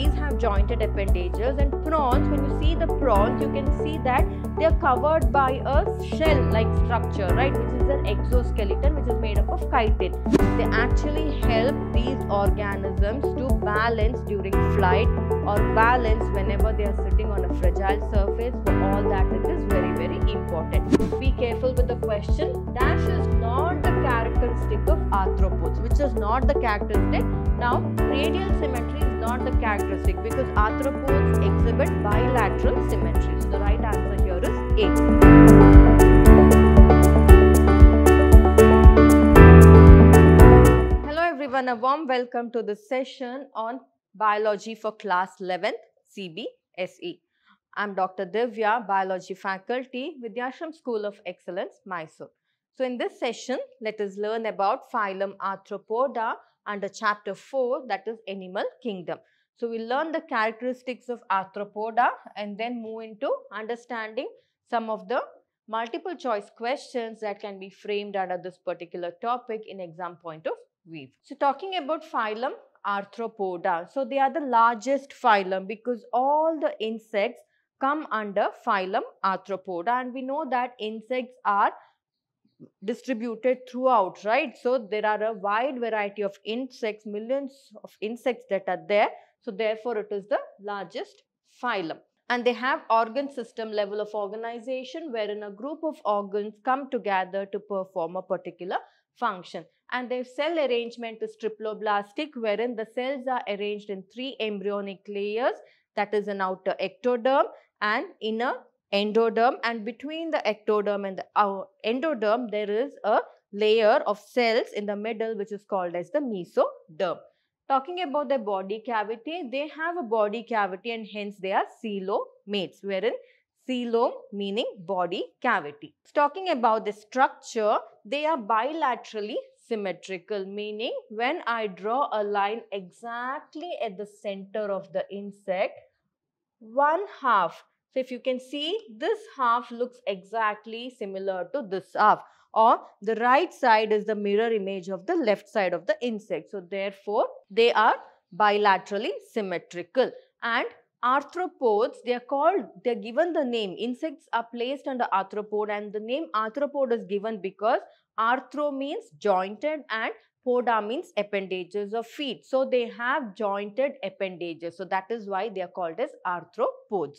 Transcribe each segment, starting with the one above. these have jointed appendages, and prawns, when you see the prawns, you can see that they are covered by a shell-like structure, right, which is an exoskeleton, which is made up of chitin. They actually help these organisms to balance during flight or balance whenever they are sitting on a fragile surface. So all that is very, very important. Be careful with the question. Dash is not the characteristic of arthropods, which is not the characteristic. Now, radial symmetry is not the characteristic because arthropods exhibit bilateral symmetry. So the right answer here is A. Hello everyone, a warm welcome to this session on biology for class 11th CBSE. I'm Dr. Divya, biology faculty, Vidyashram School of Excellence, Mysore. So in this session, let us learn about phylum Arthropoda under chapter 4, that is animal kingdom. So we learn the characteristics of Arthropoda and then move into understanding some of the multiple choice questions that can be framed under this particular topic in exam point of view. So talking about phylum Arthropoda, so they are the largest phylum because all the insects come under phylum Arthropoda, and we know that insects are distributed throughout, right? So there are a wide variety of insects, millions of insects that are there. So therefore it is the largest phylum, and they have organ system level of organization, wherein a group of organs come together to perform a particular function. And their cell arrangement is triploblastic, wherein the cells are arranged in 3 embryonic layers, that is an outer ectoderm and inner endoderm, and between the ectoderm and the endoderm there is a layer of cells in the middle which is called as the mesoderm. Talking about their body cavity, they have a body cavity and hence they are coelomates, wherein coelom meaning body cavity. Talking about the structure, they are bilaterally symmetrical, meaning when I draw a line exactly at the center of the insect, one half. So, if you can see, this half looks exactly similar to this half, or the right side is the mirror image of the left side of the insect. So, therefore, they are bilaterally symmetrical. And arthropods, they are given the name. Insects are placed under arthropod, and the name arthropod is given because arthro means jointed and poda means appendages of feet. So, they have jointed appendages. So, that is why they are called as arthropods.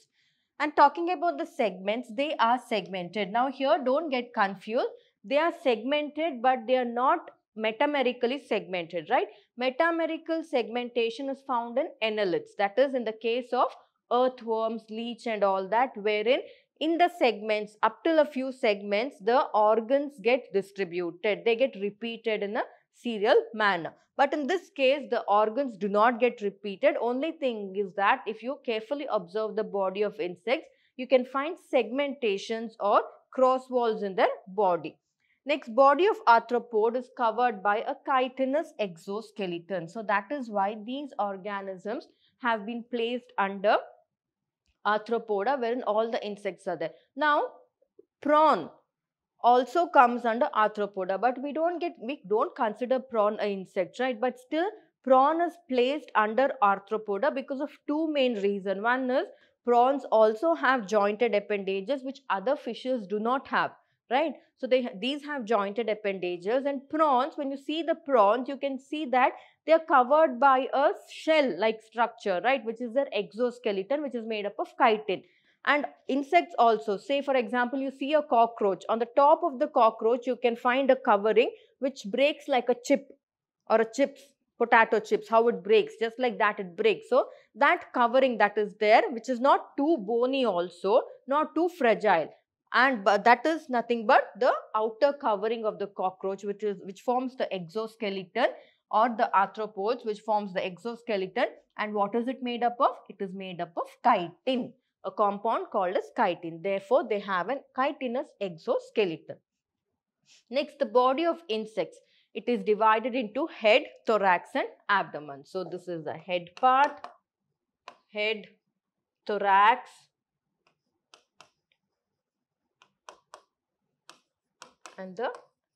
And talking about the segments, they are segmented. Now here, don't get confused. They are segmented, but they are not metamerically segmented, right? Metamerical segmentation is found in annelids. That is in the case of earthworms, leech and all that, wherein in the segments, up till a few segments, the organs get distributed. They get repeated in a serial manner. But in this case, the organs do not get repeated. Only thing is that if you carefully observe the body of insects, you can find segmentations or cross walls in their body. Next, body of arthropod is covered by a chitinous exoskeleton. So that is why these organisms have been placed under Arthropoda, wherein all the insects are there. Now, prawn also comes under Arthropoda, but we don't consider prawn an insect, right? But still prawn is placed under Arthropoda because of 2 main reasons. One is prawns also have jointed appendages which other fishes do not have, right? So these have jointed appendages, and prawns, when you see the prawns, you can see that they are covered by a shell-like structure, right, which is their exoskeleton, which is made up of chitin. And insects also, say for example, you see a cockroach. On the top of the cockroach, you can find a covering which breaks like a chip or a chips, potato chips, how it breaks, just like that it breaks. So that covering that is there, which is not too bony also, not too fragile. And that is nothing but the outer covering of the cockroach, which forms the exoskeleton, or the arthropods, which forms the exoskeleton. And what is it made up of? It is made up of chitin, a compound called as chitin. Therefore, they have a chitinous exoskeleton. Next, the body of insects. It is divided into head, thorax and abdomen. So, this is the head part, head, thorax, and the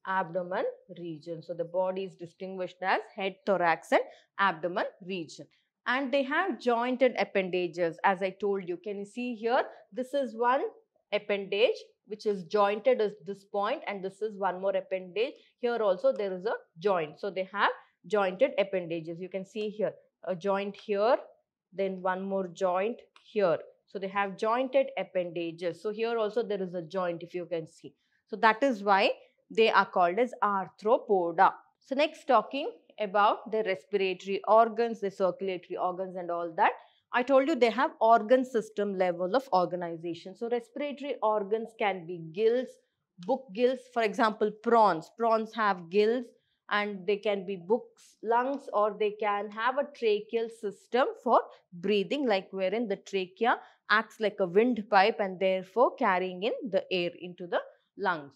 abdomen region. So, the body is distinguished as head, thorax and abdomen region. and they have jointed appendages. As I told you, can you see here? This is one appendage which is jointed at this point, and this is one more appendage. Here also there is a joint. So they have jointed appendages. You can see here a joint here, then one more joint here. So they have jointed appendages. So here also there is a joint, if you can see. So that is why they are called as Arthropoda. So next, talking about their respiratory organs, the circulatory organs and all that. I told you they have organ system level of organization. So respiratory organs can be gills, book gills. For example, prawns. Prawns have gills, and they can be books, lungs, or they can have a tracheal system for breathing, like wherein the trachea acts like a windpipe and therefore carrying in the air into the lungs.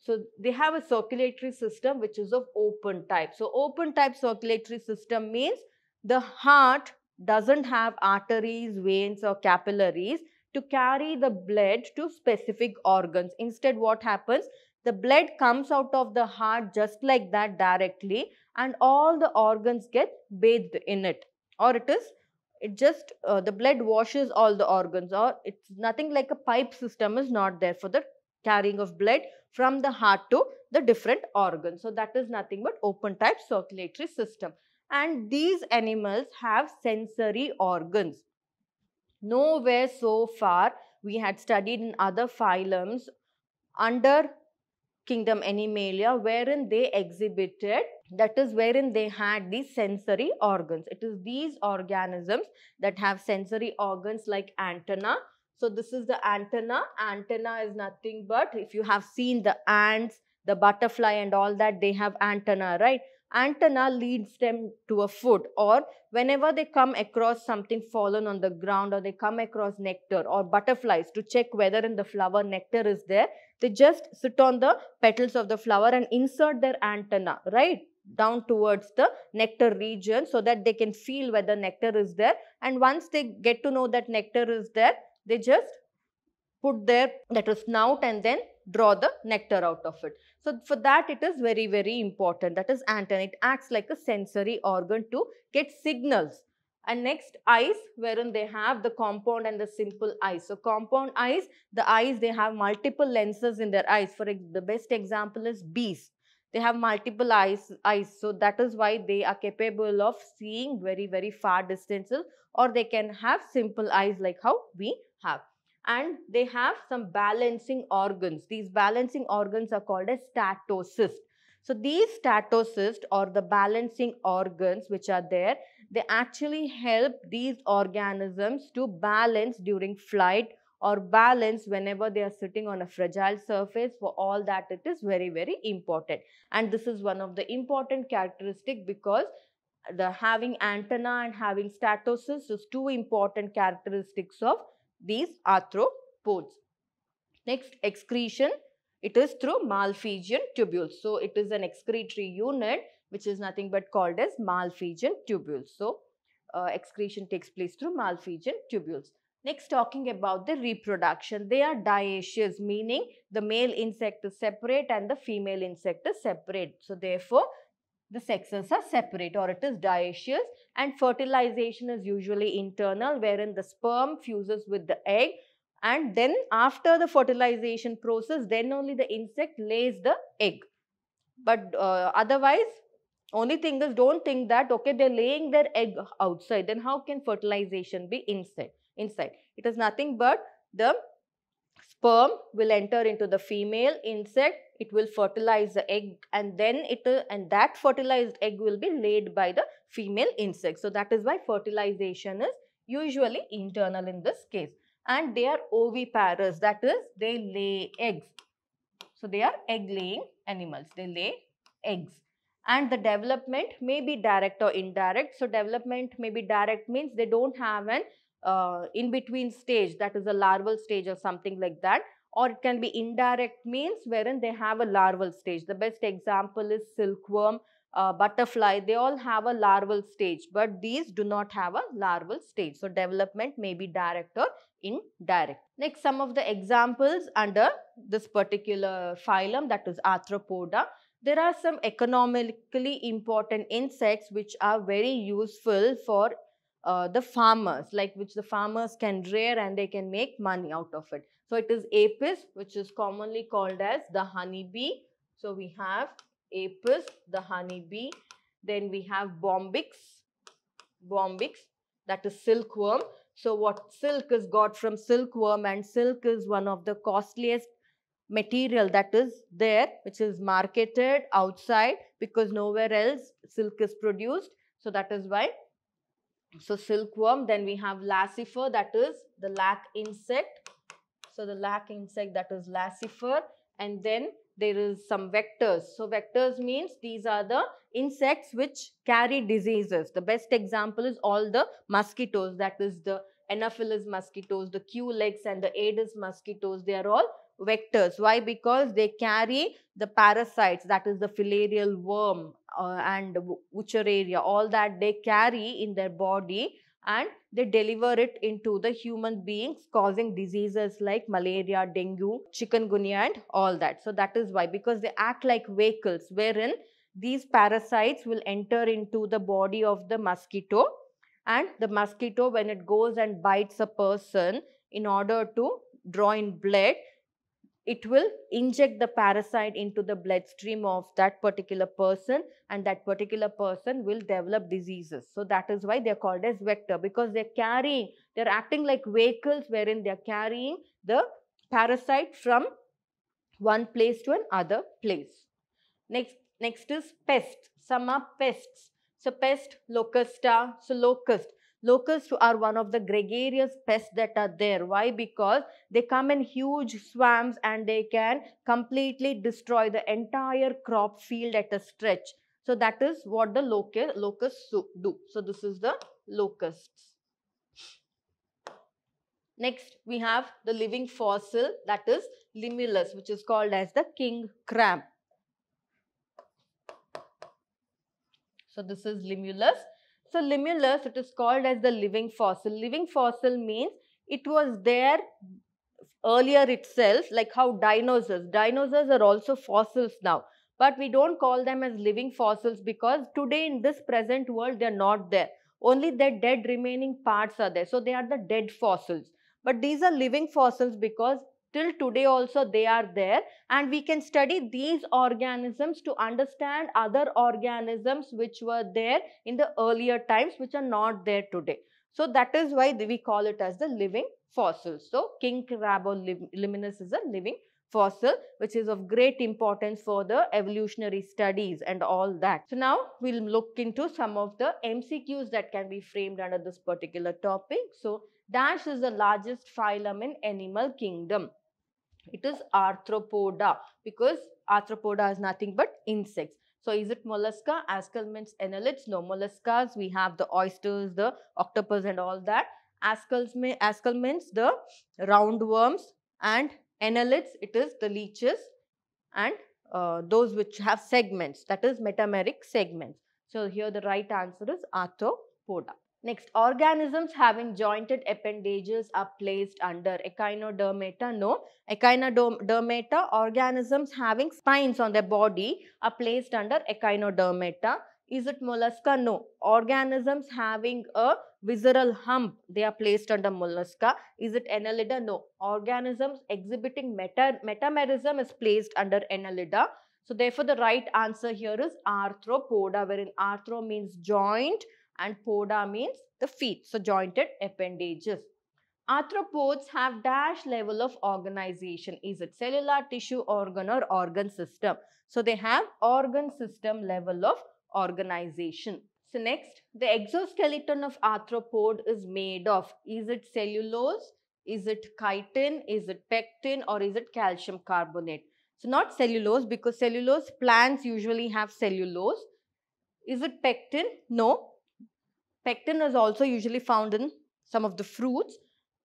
So they have a circulatory system which is of open type. So open type circulatory system means the heart doesn't have arteries, veins or capillaries to carry the blood to specific organs. Instead, what happens? The blood comes out of the heart just like that directly, and all the organs get bathed in it, or it just the blood washes all the organs, or it's nothing like a pipe system is not there for the carrying of blood from the heart to the different organs. So that is nothing but open type circulatory system. And these animals have sensory organs. Nowhere so far we had studied in other phylums under kingdom Animalia, wherein they exhibited, that is wherein they had these sensory organs. It is these organisms that have sensory organs like antenna. So this is the antenna. Antenna is nothing but, if you have seen the ants, the butterfly and all that, they have antenna, right? Antenna leads them to a food, or whenever they come across something fallen on the ground, or they come across nectar, or butterflies to check whether in the flower nectar is there, they just sit on the petals of the flower and insert their antenna, right, down towards the nectar region so that they can feel whether nectar is there. And once they get to know that nectar is there, they just put their snout and then draw the nectar out of it. So for that it is very, very important. That is antenna. It acts like a sensory organ to get signals. And next, eyes, wherein they have the compound and the simple eyes. So compound eyes, the eyes, they have multiple lenses in their eyes. For the best example is bees. They have multiple eyes. So that is why they are capable of seeing very, very far distances, or they can have simple eyes like how we have. And they have some balancing organs. These balancing organs are called as statocysts. So these statocysts, or the balancing organs which are there, they actually help these organisms to balance during flight, or balance whenever they are sitting on a fragile surface. For all that, it is very, very important. And this is one of the important characteristics, because the having antenna and having statocysts is two important characteristics of these arthropods. Next, excretion. It is through malpighian tubules. So it is an excretory unit which is nothing but called as malpighian tubules. So excretion takes place through malpighian tubules. Next, talking about the reproduction. They are dioecious, meaning the male insect is separate and the female insect is separate. So therefore, the sexes are separate, or it is dioecious. And fertilization is usually internal, wherein the sperm fuses with the egg, and then after the fertilization process, then only the insect lays the egg. But otherwise, only thing is, don't think that, okay, they're laying their egg outside, then how can fertilization be inside? It is nothing but the sperm will enter into the female insect, it will fertilize the egg, and then that fertilized egg will be laid by the female insect. So that is why fertilization is usually internal in this case. And they are oviparous, that is, they lay eggs. So they are egg-laying animals, they lay eggs. And the development may be direct or indirect. So development may be direct means they don't have an in-between stage, that is a larval stage or something like that. Or it can be indirect means wherein they have a larval stage. The best example is silkworm, butterfly, they all have a larval stage, but these do not have a larval stage. So development may be direct or indirect. Next, some of the examples under this particular phylum, that is Arthropoda. There are some economically important insects which are very useful for the farmers, like which the farmers can rear and they can make money out of it. So it is Apis, which is commonly called as the honeybee. So we have Apis, the honeybee. Then we have Bombyx, that is silkworm. So what silk is got from silkworm, and silk is one of the costliest material that is there, which is marketed outside because nowhere else silk is produced. So that is why. So silkworm. Then we have Laccifer, that is the lac insect. So the lac insect, that is Laccifer. And then there is some vectors. So vectors means these are the insects which carry diseases. The best example is all the mosquitoes, that is the Anopheles mosquitoes, the Culex and the Aedes mosquitoes. They are all vectors. Why? Because they carry the parasites, that is the filarial worm and wuchereria. All that they carry in their body and they deliver it into the human beings, causing diseases like malaria, dengue, chikungunya and all that. So that is why, because they act like vehicles wherein these parasites will enter into the body of the mosquito, and the mosquito, when it goes and bites a person, in order to draw in blood, it will inject the parasite into the bloodstream of that particular person, and that particular person will develop diseases. So that is why they are called as vector, because they are acting like vehicles wherein they are carrying the parasite from one place to another place. Next is pest. Some are pests. So pest, locusta. So locusts are one of the gregarious pests that are there. Why? Because they come in huge swarms and they can completely destroy the entire crop field at a stretch. So that is what the locusts do. So this is the locusts. Next, we have the living fossil, that is Limulus, which is called as the king crab. So this is Limulus. So Limulus, it is called as the living fossil. Living fossil means it was there earlier itself, like how dinosaurs. Dinosaurs are also fossils now, but we don't call them as living fossils because today in this present world, they are not there. Only their dead remaining parts are there. So they are the dead fossils. But these are living fossils because till today also they are there, and we can study these organisms to understand other organisms which were there in the earlier times which are not there today. So that is why we call it as the living fossils. So king crab or Limulus is a living fossil which is of great importance for the evolutionary studies and all that. So now we'll look into some of the MCQs that can be framed under this particular topic. So dash is the largest phylum in animal kingdom. It is Arthropoda, because Arthropoda is nothing but insects. So is it Mollusca, Aschelminthes, Annelids? No, Molluscas, we have the oysters, the octopus and all that. Aschelminthes, the roundworms, and Annelids, it is the leeches and those which have segments, that is metameric segments. So here the right answer is Arthropoda. Next, organisms having jointed appendages are placed under Echinodermata. No, Echinodermata, organisms having spines on their body are placed under Echinodermata. Is it Mollusca? No. Organisms having a visceral hump, they are placed under Mollusca. Is it Annelida? No. Organisms exhibiting metamerism is placed under Annelida. So therefore, the right answer here is Arthropoda, wherein arthro means joint and poda means the feet, so jointed appendages. Arthropods have dash level of organization. Is it cellular, tissue, organ or organ system? So they have organ system level of organization. So next, the exoskeleton of arthropod is made of. Is it cellulose, is it chitin, is it pectin or is it calcium carbonate? So not cellulose, because cellulose, plants usually have cellulose. Is it pectin? No. Pectin is also usually found in some of the fruits.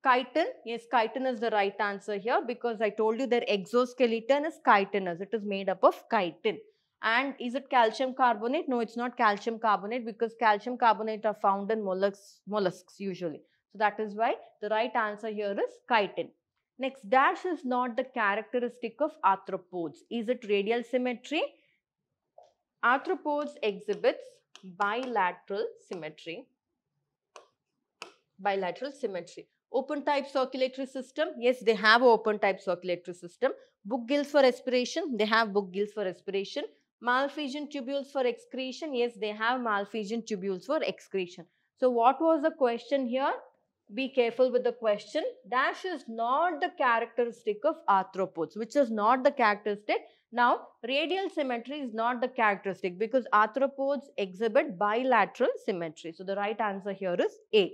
Chitin, yes, chitin is the right answer here, because I told you their exoskeleton is chitinous. It is made up of chitin. And is it calcium carbonate? No, it's not calcium carbonate, because calcium carbonate are found in mollusks usually. So that is why the right answer here is chitin. Next, dash is not the characteristic of arthropods. Is it radial symmetry? Arthropods exhibits bilateral symmetry. bilateral symmetry. Open type circulatory system, yes, they have open type circulatory system. Book gills for respiration, they have book gills for respiration. Malpighian tubules for excretion, yes, they have malpighian tubules for excretion. So what was the question here? Be careful with the question. Dash is not the characteristic of arthropods, which is not the characteristic. Now, radial symmetry is not the characteristic because arthropods exhibit bilateral symmetry. So the right answer here is A.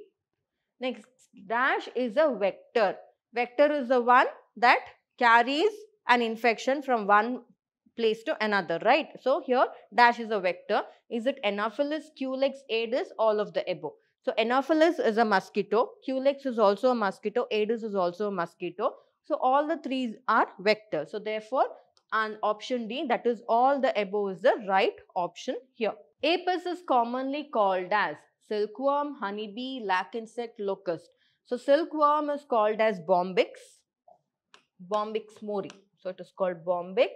Next, dash is a vector. Vector is the one that carries an infection from one place to another, right? So here, dash is a vector. Is it Anopheles, Culex, Aedes, all of the above? So Anopheles is a mosquito, Culex is also a mosquito, Aedes is also a mosquito. So all the three are vectors. So therefore, an option D, that is all the above, is the right option here. Apis is commonly called as silkworm, honeybee, lac insect, locust. So silkworm is called as Bombyx, Bombyx mori. So it is called Bombyx.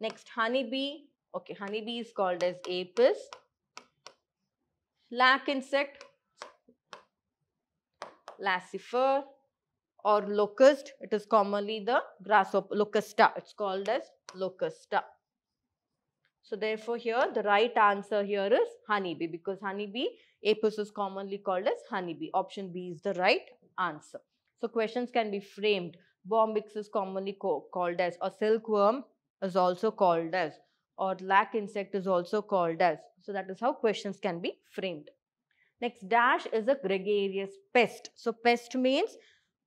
Next, honeybee. Okay, honeybee is called as Apis. Lac insect, Laccifer, or locust, it is commonly the grasshopper, locusta, it's called as locusta. So therefore here, the right answer here is honeybee, because honeybee, Apis is commonly called as honeybee. Option B is the right answer. So questions can be framed. Bombyx is commonly called as, or silkworm is also called as, or lac insect is also called as. So that is how questions can be framed. Next, dash is a gregarious pest. So pest means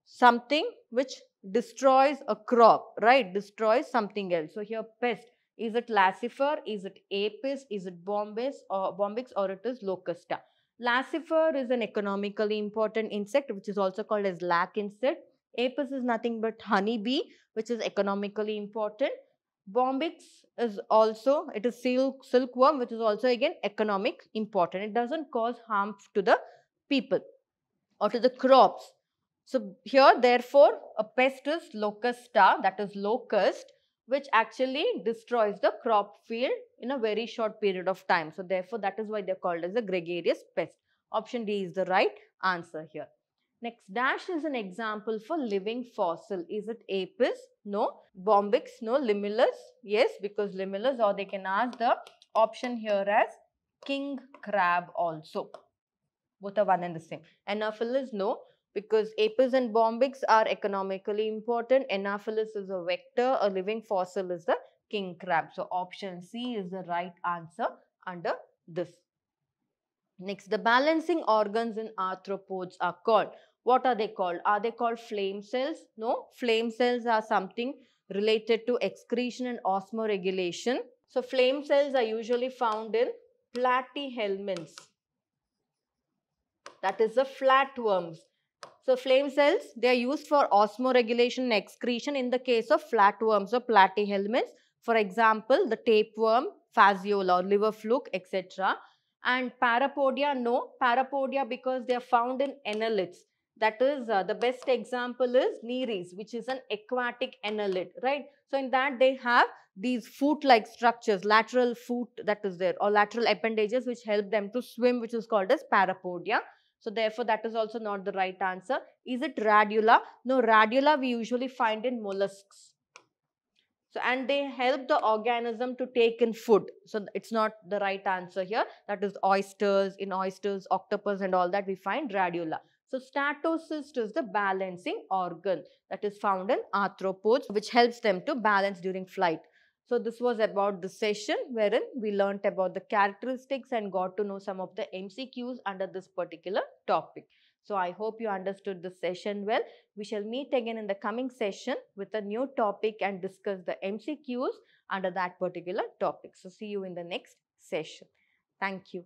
something which destroys a crop, right? Destroys something else. So here pest, is it Laccifer, is it Apis, is it Bombyx, or it is Locusta? Laccifer is an economically important insect which is also called as lac insect. Apis is nothing but honeybee, which is economically important. Bombyx is also, it is silkworm, which is also again economic important. It doesn't cause harm to the people or to the crops. So here therefore a pest is locusta, that is locust, which actually destroys the crop field in a very short period of time. So therefore that is why they are called as a gregarious pest. Option D is the right answer here. Next, dash is an example for living fossil. Is it Apis? No. Bombyx? No. Limulus? Yes, because Limulus, or they can ask the option here as king crab also. Both are one and the same. Anopheles? No, because Apis and Bombyx are economically important. Anopheles is a vector. A living fossil is the king crab. So option C is the right answer under this. Next, the balancing organs in arthropods are called. What are they called? Are they called flame cells? No, flame cells are something related to excretion and osmoregulation. So, flame cells are usually found in platyhelminths. That is the flatworms. So, flame cells, they are used for osmoregulation and excretion in the case of flatworms or platyhelminths. For example, the tapeworm, phaseola or liver fluke, etc. And parapodia, no. Parapodia, because they are found in annelids. That is, the best example is Nereis, which is an aquatic annelid, right? So in that they have these foot-like structures, lateral foot that is there, or lateral appendages which help them to swim, which is called as parapodia. So therefore that is also not the right answer. Is it radula? No, radula we usually find in mollusks. So, and they help the organism to take in food. So, it's not the right answer here. That is oysters, in oysters, octopus and all that we find radula. So, statocyst is the balancing organ that is found in arthropods, which helps them to balance during flight. So, this was about the session wherein we learnt about the characteristics and got to know some of the MCQs under this particular topic. So, I hope you understood this session well. We shall meet again in the coming session with a new topic and discuss the MCQs under that particular topic. So, see you in the next session. Thank you.